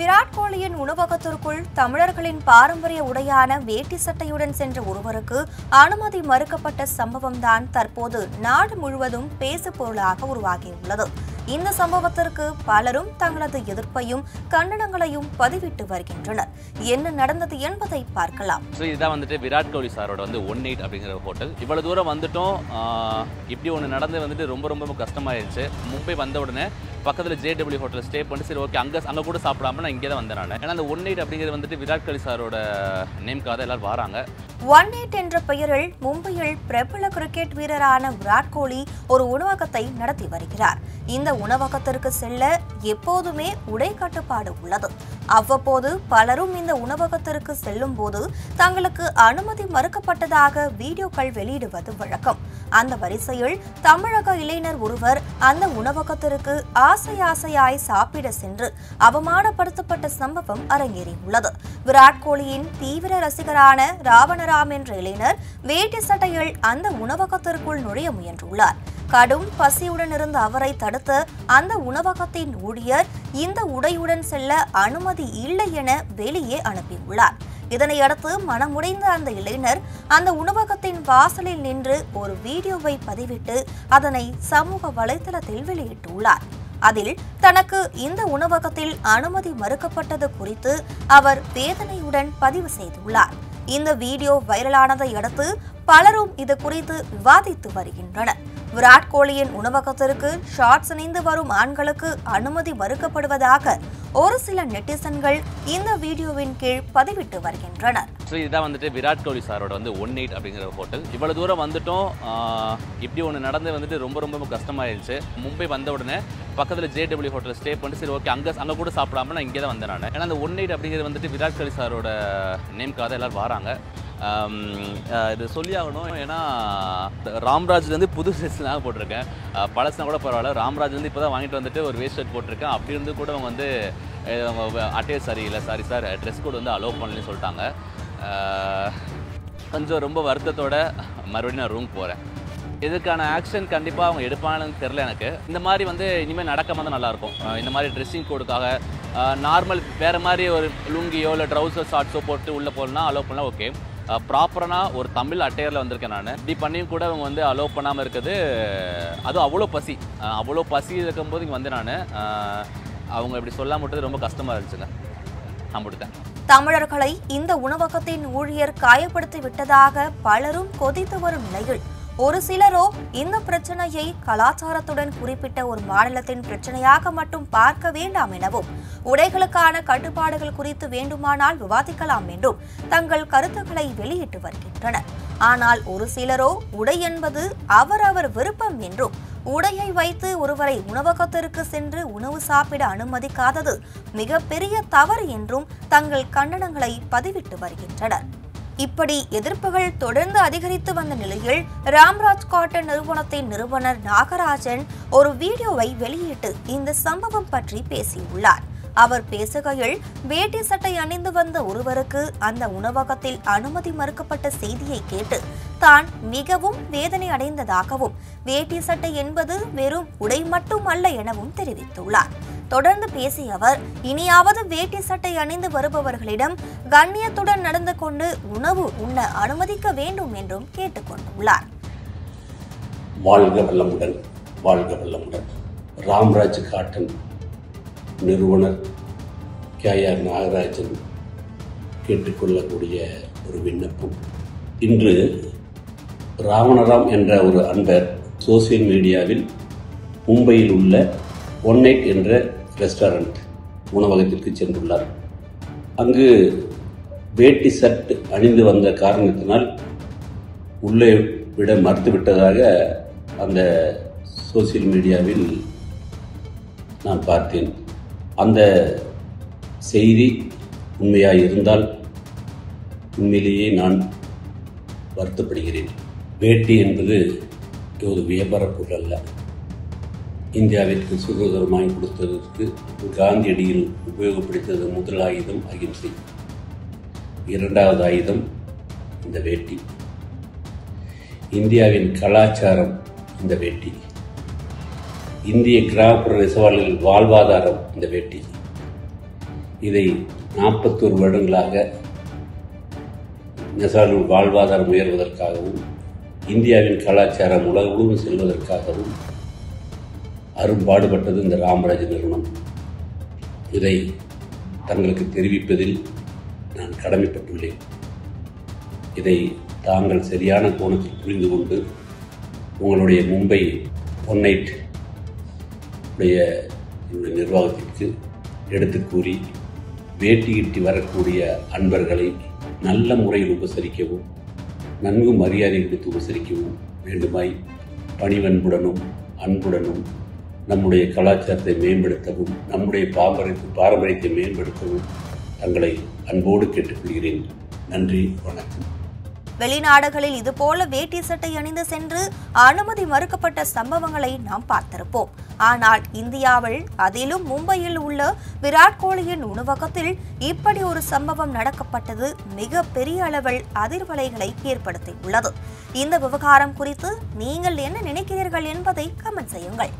விராட் கோலியின் உணவகத்திற்குள் தமிழர்களின் பாரம்பரிய உடையான வேட்டி சட்டையுடன் சென்ற ஒருவருக்கு அனுமதி மறுக்கப்பட்ட சம்பவம்தான் தற்போது நாடு முழுவதும் பேசுபொருளாக உருவாகியுள்ளது. இந்த சம்பவத்திற்கு பலரும் தங்களது எதிர்ப்பையும் கண்டனங்களையும் பதிவிட்டு வருகின்றனர். என்ன நடந்தது என்பதை பார்க்கலாம். இதுதான் வந்துட்டு விராட் கோலி சாரோட 18 அப்படிங்கிற ஹோட்டல். இவ்வளவு தூரம் வந்துட்டோம், இப்படி ஒன்று நடந்து வந்துட்டு ரொம்ப ரொம்ப கஷ்டமாயிருச்சு. மும்பை வந்த உடனே பக்கத்தில் JW ஹோட்டல் ஸ்டே பண்ணிட்டு சரி ஓகே அங்கே கூட சாப்பிடாம நான் இங்கே தான் வந்தேன் நான். ஏன்னா அந்த 18 அப்படிங்கிறது வந்துட்டு விராட் கோலி சாரோட நேம்காக தான் எல்லாரும் வராங்க. 18 என்ற பெயரில் மும்பையில் பிரபல கிரிக்கெட் வீரரான விராட் கோலி ஒரு உணவகத்தை நடத்தி வருகிறார். இந்த உணவகத்திற்கு செல்ல எப்போதுமே உடை கட்டுப்பாடு உள்ளது. அவ்வப்போது பலரும் இந்த உணவகத்திற்கு செல்லும் போது தங்களுக்கு அனுமதி மறுக்கப்பட்டதாக வீடியோக்கள் வெளியிடுவது வழக்கம். அந்த வரிசையில் தமிழக இளைஞர் ஒருவர் அந்த உணவகத்திற்கு ஆசை ஆசையாய் சாப்பிட சென்று அவமானப்படுத்தப்பட்ட சம்பவம் அரங்கேறியுள்ளது. விராட் கோலியின் தீவிர ரசிகரான ராவணராம் என்ற இளைஞர் வேட்டி சட்டையில் அந்த உணவகத்திற்குள் நுழைய முயன்றுள்ளார். கடும் பசியுடன் இருந்த அவரை தடுத்து அந்த உணவகத்தின் ஊழியர் இந்த உடையுடன் செல்ல அனுமதி இல்லை என வெளியே அனுப்பியுள்ளார். இதனையடுத்து மனமுடைந்த அந்த இளைஞர் அந்த உணவகத்தின் வாசலில் நின்று ஒரு வீடியோவை பதிவிட்டு அதனை சமூக வலைதளத்தில் வெளியிட்டுள்ளார். அதில் தனக்கு இந்த உணவகத்தில் அனுமதி மறுக்கப்பட்டது குறித்து அவர் வேதனையுடன் பதிவு செய்துள்ளார். இந்த வீடியோ வைரலானதை அடுத்து பலரும் இது குறித்து விவாதித்து வருகின்றனர். விராட் கோலியின் உணவகத்திற்கு ஷார்ட்ஸ் அணிந்து வரும் ஆண்களுக்கு அனுமதி மறுக்கப்படுவதாக ஒரு சில நெட்டிசன்கள் இந்த வீடியோவின் கீழ் பதிவிட்டு வருகின்றனர். இதுதான் வந்துட்டு விராட் கோலி சாரோட 18 அப்படிங்கிற ஹோட்டல். இவ்வளவு தூரம் வந்துட்டோம், இப்படி ஒன்று நடந்து வந்துட்டு ரொம்ப ரொம்ப கஷ்டமாயிருச்சு. மும்பை வந்த உடனே பக்கத்தில் JW ஹோட்டல் ஸ்டே பண்ணிட்டு சரி ஓகே அங்கே கூட சாப்பிடாம நான் இங்கே தான் வந்தேன் நான். ஏன்னா அந்த 18 அப்படிங்கிறது வந்துட்டு விராட் கோலி சாரோட நேம்காக தான் எல்லாரும் வராங்க. இது சொல்லி ஆகணும், ஏன்னா ராம்ராஜ்லேருந்து புது ட்ரெஸ்லாம் போட்டிருக்கேன். பழசுனா கூட பரவாயில்ல, ராம்ராஜ்லேருந்து இப்போ தான் வாங்கிட்டு வந்துட்டு ஒரு வேஸ்ட் ஷர்ட் போட்டிருக்கேன். அப்படி இருந்து கூட அவங்க வந்து அட்டையே சரியில்லை, sorry sir dress code allow பண்ணலன்னு சொல்லிட்டாங்க. கொஞ்சம் ரொம்ப வருத்தத்தோட மறுபடியும் நான் ரூம் போகிறேன். இதுக்கான ஆக்ஷன் கண்டிப்பாக அவங்க எடுப்பாங்கன்னு தெரில எனக்கு. இந்த மாதிரி வந்து இனிமேல் நடக்காமல் தான் நல்லாயிருக்கும். இந்த மாதிரி ட்ரெஸ்ஸிங் கோடுக்காக நார்மல் வேறு மாதிரி ஒரு லுங்கியோ இல்லை ட்ரௌசர் ஷார்ட்ஸோ போட்டு உள்ளே போகலாம் அலோவ் பண்ணலாம் ஓகே. ப்ராப்பரானா ஒரு தமிழ் அட்டையரில் வந்திருக்கேன் நான். இப்படி பண்ணியும் கூட அவங்க வந்து அலோவ் பண்ணாமல் இருக்குது. அதுவும் அவ்வளோ பசி இருக்கும்போது இங்கே வந்து நான் அவங்க இப்படி சொல்லாமட்டது ரொம்ப கஷ்டமாக இருந்துச்சுங்க. நம்பிட்டேன் தமிழர்களை இந்த உணவகத்தின் ஊழியர் காயப்படுத்தி விட்டதாக பலரும் கொதித்து வரும் நிலையில் ஒரு சிலரோ இந்த பிரச்சனையை கலாச்சாரத்துடன் குறிப்பிட்ட ஒரு மாநிலத்தின் பிரச்சனையாக மட்டும் பார்க்க வேண்டாம் எனவும் உடைகளுக்கான கட்டுப்பாடுகள் குறித்து வேண்டுமானால் விவாதிக்கலாம் என்றும் தங்கள் கருத்துக்களை வெளியிட்டு வருகின்றனர். ஆனால் ஒரு சிலரோ உடை என்பது அவரவர் விருப்பம் என்றும் உடையை வைத்து ஒருவரை உணவகத்திற்கு சென்று உணவு சாப்பிட அனுமதிக்காதது மிகப்பெரிய தவறு என்றும் தங்கள் கண்டனங்களை பதிவிட்டு வருகின்றனர். இப்படி எதிர்ப்புகள் தொடர்ந்து அதிகரித்து வந்த நிலையில் ராம்ராஜ் காட்டன் நிறுவனத்தின் நிறுவனர் நாகராஜன் ஒரு வீடியோவை வெளியிட்டு இந்த சம்பவம் பற்றி பேசியுள்ளார். அவர் பேசுகையில் வேட்டி சட்டை அணிந்து வந்த ஒருவருக்கு அந்த உணவகத்தில் அனுமதி மறுக்கப்பட்ட செய்தியை கேட்டு தான் மிகவும் வேதனை அடைந்ததாகவும் வேட்டி சட்டை என்பது வெறும் உடை மட்டும் அல்ல எனவும் தெரிவித்துள்ளார். தொடர்ந்து பேசிய அவர் இனியாவது வேட்டி சட்டை அணிந்து வருபவர்களிடம் கண்ணியத்துடன் நடந்து கொண்டு உணவு உண்ண அனுமதிக்க வேண்டும் என்றும் கேட்டுக்கொண்டுள்ளார். வாழ்க வளமுடன் ராம்ராஜ் காட்டன் நிறுவனர் KR நாகராஜன் கேட்டுக்கொள்ளக்கூடிய ஒரு விண்ணப்பம். இன்று ராவணராம் என்ற ஒரு அன்பர் சோசியல் மீடியாவில் மும்பையில் உள்ள 18 என்ற ரெஸ்டாரண்ட் உணவகத்திற்கு சென்றுள்ளார். அங்கு வேட்டி சட் அணிந்து வந்த காரணத்தினால் உள்ளே விட மறுத்துவிட்டதாக அந்த சோசியல் மீடியாவில் நான் பார்த்தேன். அந்த செய்தி உண்மையாக இருந்தால் உண்மையிலேயே நான் வருத்தப்படுகிறேன். வேட்டி என்பது ஒரு வியாபார பொருள் அல்ல. இந்தியாவிற்கு சுதந்திரமாய் கொடுத்ததற்கு காந்தியடியில் உபயோகப்படுத்தது முதல் ஆயுதம் அகிம்சை, இரண்டாவது ஆயுதம் இந்த வேட்டி. இந்தியாவின் கலாச்சாரம் இந்த வேட்டி. இந்திய கிராமப்புற நெசவாளர்கள் வாழ்வாதாரம் இந்த வேட்டி. இதை 41 வருடங்களாக நெசாரின் வாழ்வாதாரம் உயர்வதற்காகவும் இந்தியாவின் கலாச்சாரம் உலகம் செல்வதற்காகவும் அரும்பாடுபட்டது இந்த ராமராஜ் நிறுவனம். இதை தங்களுக்கு தெரிவிப்பதில் நான் கடமைப்பட்டுள்ளேன். இதை தாங்கள் சரியான கோணத்தில் புரிந்து கொண்டு உங்களுடைய மும்பை பொன்னைட் உடைய நிர்வாகத்திற்கு எடுத்து கூறி வேட்டியிட்டு வரக்கூடிய அன்பர்களை நல்ல முறையில் உபசரிக்கவும் நன்கு மரியாதை கொடுத்து உபசரிக்கவும் வேண்டுமாய் பணிவன்புடனும் அன்புடனும் நம்முடைய கலாச்சாரத்தை மேம்படுத்தவும் நம்முடைய பாரம்பரியத்தை மேம்படுத்தவும் தங்களை அன்போடு கேட்டுக்கொள்கிறேன். நன்றி, வணக்கம். வெளிநாடுகளில் இதுபோல வேட்டி சட்டை அணிந்து சென்று அனுமதி மறுக்கப்பட்ட சம்பவங்களை நாம் பார்த்திருப்போம். ஆனால் இந்தியாவில், அதிலும் மும்பையில் உள்ள விராட் கோலியின் உணவகத்தில் இப்படி ஒரு சம்பவம் நடக்கப்பட்டது மிக பெரிய அளவில் அதிர்வலைகளை ஏற்படுத்தியுள்ளது. இந்த விவகாரம் குறித்து நீங்கள் என்ன நினைக்கிறீர்கள் என்பதை கமெண்ட் செய்யுங்கள்.